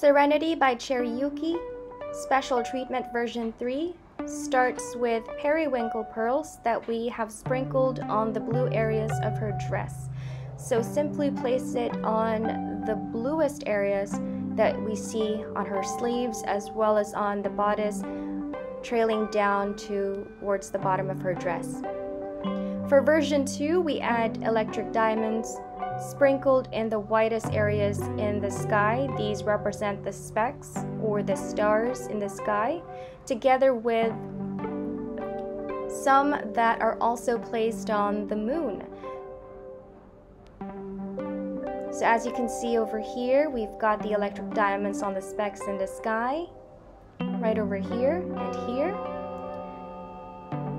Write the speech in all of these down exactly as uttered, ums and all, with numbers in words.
Serenity by Cherriuki, Special Treatment Version three, starts with periwinkle pearls that we have sprinkled on the blue areas of her dress. So simply place it on the bluest areas that we see on her sleeves as well as on the bodice, trailing down towards the bottom of her dress. For version two, we add electric diamonds sprinkled in the whitest areas in the sky. These represent the specks or the stars in the sky, together with some that are also placed on the moon. So as you can see over here, we've got the electric diamonds on the specks in the sky, right over here and here,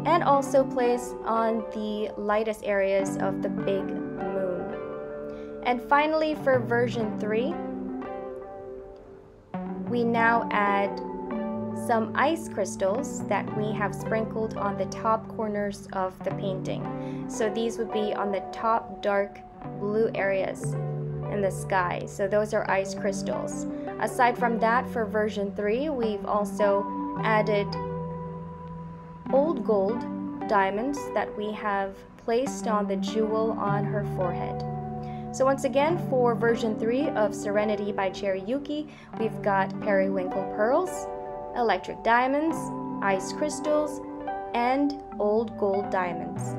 and also placed on the lightest areas of the big moon. And finally, for version three, we now add some ice crystals that we have sprinkled on the top corners of the painting. So these would be on the top dark blue areas in the sky. So those are ice crystals. Aside from that, for version three, we've also added old gold diamonds that we have placed on the jewel on her forehead. So once again, for version three of Serenity by Cherriuki, we've got periwinkle pearls, electric diamonds, ice crystals, and old gold diamonds.